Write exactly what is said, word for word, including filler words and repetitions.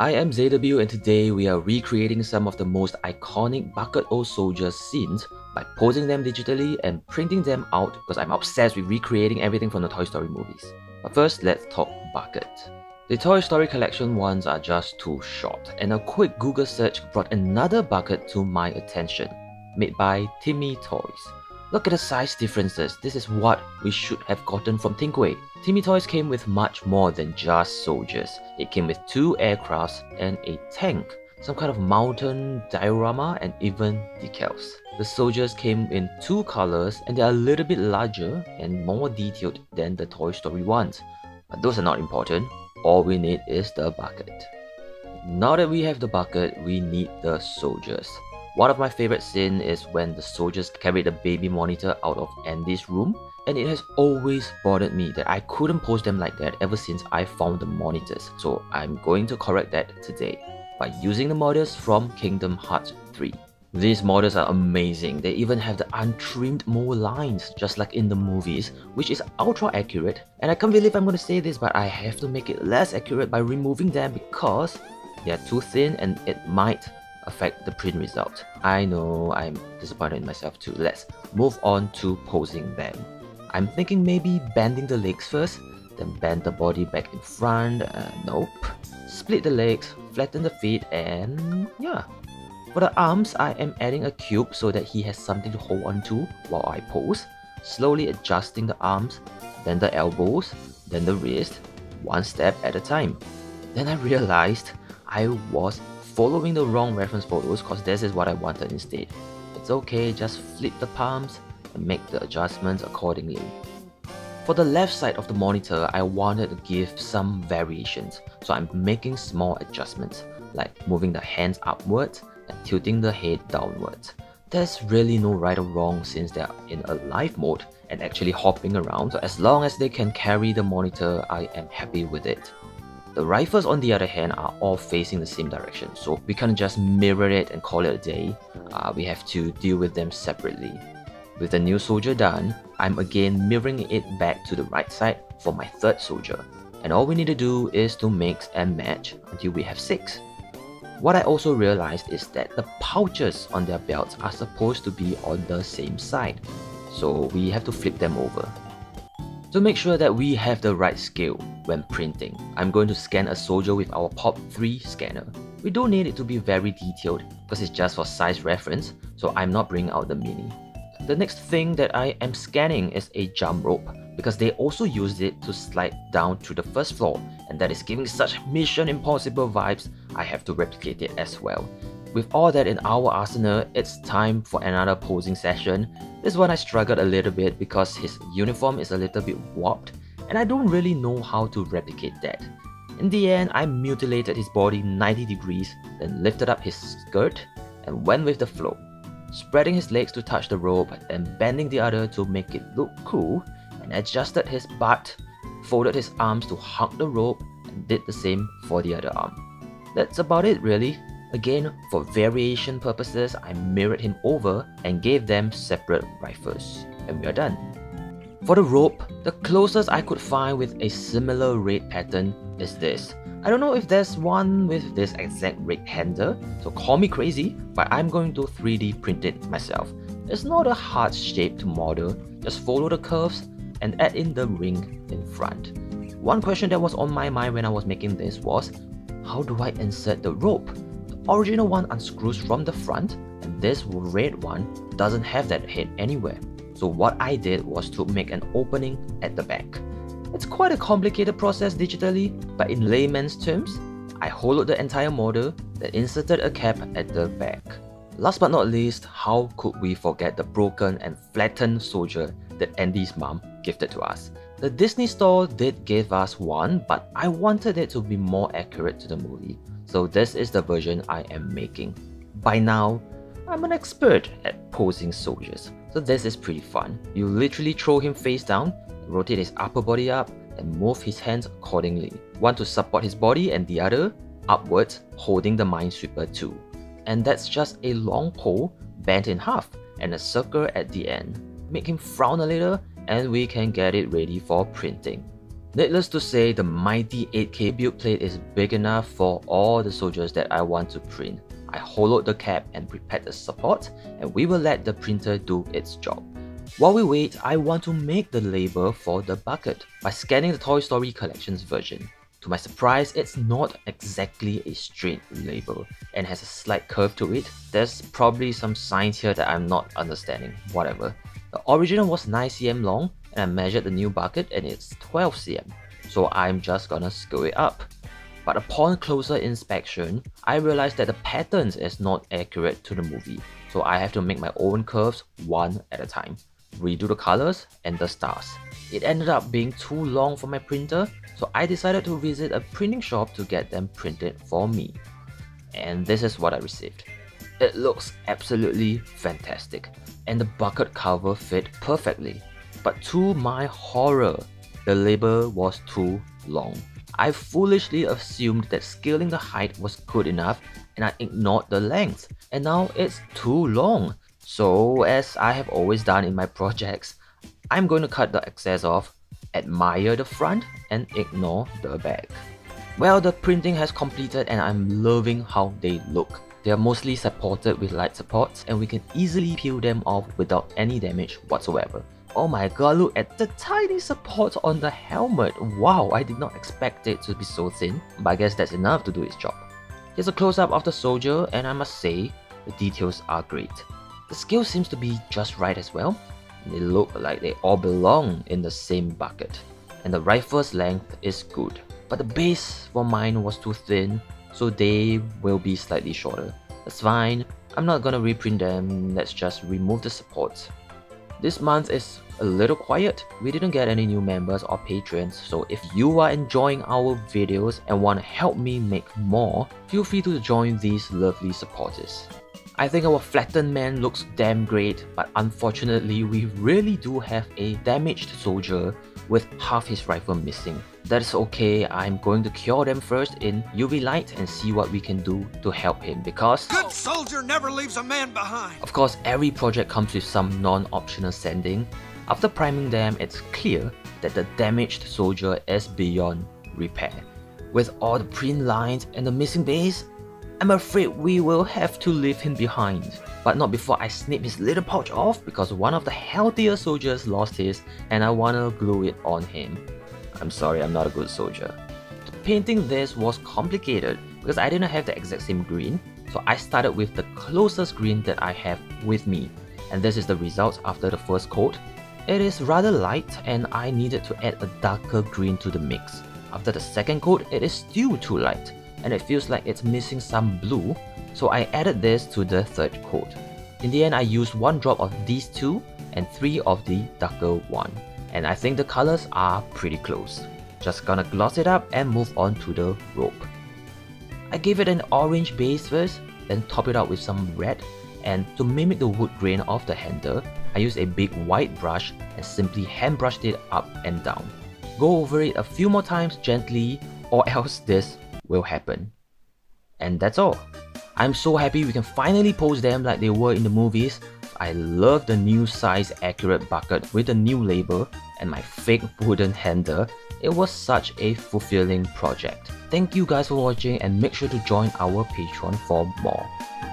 I am Z W and today we are recreating some of the most iconic Bucket O Soldiers scenes by posing them digitally and printing them out because I'm obsessed with recreating everything from the Toy Story movies. But first, let's talk Bucket. The Toy Story collection ones are just too short, and a quick Google search brought another Bucket to my attention, made by Tim Mee Toys. Look at the size differences, this is what we should have gotten from Thinkway. Tim Mee Toys came with much more than just soldiers. It came with two aircrafts and a tank, some kind of mountain diorama and even decals. The soldiers came in two colors and they are a little bit larger and more detailed than the Toy Story ones. But those are not important, all we need is the bucket. Now that we have the bucket, we need the soldiers. One of my favorite scenes is when the soldiers carried the baby monitor out of Andy's room, and it has always bothered me that I couldn't pose them like that ever since I found the monitors, so I'm going to correct that today by using the models from Kingdom Hearts three. These models are amazing, they even have the untrimmed mole lines just like in the movies, which is ultra accurate, and I can't believe I'm gonna say this but I have to make it less accurate by removing them because they are too thin and it might affect the print result. I know, I'm disappointed in myself too. Let's move on to posing them. I'm thinking maybe bending the legs first, then bend the body back in front, uh, nope. Split the legs, flatten the feet, and yeah. For the arms, I am adding a cube so that he has something to hold on to while I pose, slowly adjusting the arms, then the elbows, then the wrist, one step at a time. Then I realized I was following the wrong reference photos because this is what I wanted instead. It's okay, just flip the palms and make the adjustments accordingly. For the left side of the monitor, I wanted to give some variations, so I'm making small adjustments, like moving the hands upwards and tilting the head downwards. There's really no right or wrong since they're in a live mode and actually hopping around, so as long as they can carry the monitor, I am happy with it. The rifles on the other hand are all facing the same direction, so we can't just mirror it and call it a day, uh, we have to deal with them separately. With the new soldier done, I'm again mirroring it back to the right side for my third soldier, and all we need to do is to mix and match until we have six. What I also realized is that the pouches on their belts are supposed to be on the same side, so we have to flip them over. To make sure that we have the right scale when printing, I'm going to scan a soldier with our pop three scanner. We don't need it to be very detailed because it's just for size reference, so I'm not bringing out the mini. The next thing that I am scanning is a jump rope because they also used it to slide down to the first floor, and that is giving such Mission Impossible vibes, I have to replicate it as well. With all that in our arsenal, it's time for another posing session. This one I struggled a little bit because his uniform is a little bit warped and I don't really know how to replicate that. In the end, I mutilated his body ninety degrees, then lifted up his skirt and went with the flow. Spreading his legs to touch the rope and bending the other to make it look cool, and adjusted his butt, folded his arms to hug the rope and did the same for the other arm. That's about it really. Again, for variation purposes, I mirrored him over and gave them separate rifles. And we are done. For the rope, the closest I could find with a similar red pattern is this. I don't know if there's one with this exact red handle, so call me crazy, but I'm going to three D print it myself. It's not a hard shape to model, just follow the curves and add in the ring in front. One question that was on my mind when I was making this was, how do I insert the rope? Original one unscrews from the front, and this red one doesn't have that head anywhere. So what I did was to make an opening at the back. It's quite a complicated process digitally, but in layman's terms, I hollowed the entire model, then inserted a cap at the back. Last but not least, how could we forget the broken and flattened soldier that Andy's mom gifted to us? The Disney Store did give us one, but I wanted it to be more accurate to the movie. So this is the version I am making. By now, I'm an expert at posing soldiers, so this is pretty fun. You literally throw him face down, rotate his upper body up, and move his hands accordingly. One to support his body and the other upwards, holding the minesweeper too. And that's just a long pole bent in half and a circle at the end. Make him frown a little and we can get it ready for printing. Needless to say, the mighty eight K build plate is big enough for all the soldiers that I want to print. I hollowed the cap and prepared the support, and we will let the printer do its job. While we wait, I want to make the label for the bucket by scanning the Toy Story Collections version. To my surprise, it's not exactly a straight label and has a slight curve to it. There's probably some signs here that I'm not understanding, whatever. The original was nine centimeters long and I measured the new bucket and it's twelve centimeters, so I'm just gonna screw it up. But upon closer inspection, I realized that the patterns is not accurate to the movie, so I have to make my own curves one at a time, redo the colors and the stars. It ended up being too long for my printer, so I decided to visit a printing shop to get them printed for me. And this is what I received. It looks absolutely fantastic, and the bucket cover fit perfectly. But to my horror, the label was too long. I foolishly assumed that scaling the height was good enough and I ignored the length, and now it's too long. So as I have always done in my projects, I'm going to cut the excess off, admire the front and ignore the back. Well, the printing has completed and I'm loving how they look. They are mostly supported with light supports and we can easily peel them off without any damage whatsoever. Oh my god, look at the tiny support on the helmet. Wow, I did not expect it to be so thin, but I guess that's enough to do its job. Here's a close-up of the soldier and I must say, the details are great. The scale seems to be just right as well. They look like they all belong in the same bucket. And the rifle's length is good. But the base for mine was too thin, so they will be slightly shorter. That's fine, I'm not gonna reprint them, let's just remove the supports. This month is a little quiet, we didn't get any new members or patrons, so if you are enjoying our videos and want to help me make more, feel free to join these lovely supporters. I think our flattened man looks damn great, but unfortunately we really do have a damaged soldier with half his rifle missing. That's okay, I'm going to cure them first in U V light and see what we can do to help him because good soldier never leaves a man behind. Of course, every project comes with some non-optional sanding. After priming them, it's clear that the damaged soldier is beyond repair. With all the print lines and the missing base, I'm afraid we will have to leave him behind, but not before I snip his little pouch off because one of the healthier soldiers lost his and I wanna glue it on him. I'm sorry, I'm not a good soldier. Painting this was complicated because I didn't have the exact same green, so I started with the closest green that I have with me, and this is the result after the first coat. It is rather light and I needed to add a darker green to the mix. After the second coat, it is still too light, and it feels like it's missing some blue, so I added this to the third coat. In the end, I used one drop of these two and three of the darker one, and I think the colors are pretty close. Just gonna gloss it up and move on to the rope. I gave it an orange base first, then top it up with some red, and to mimic the wood grain of the handle, I used a big wide brush and simply hand brushed it up and down. Go over it a few more times gently or else this will happen. And that's all. I'm so happy we can finally pose them like they were in the movies. I love the new size accurate bucket with the new label and my fake wooden handle. It was such a fulfilling project. Thank you guys for watching and make sure to join our Patreon for more.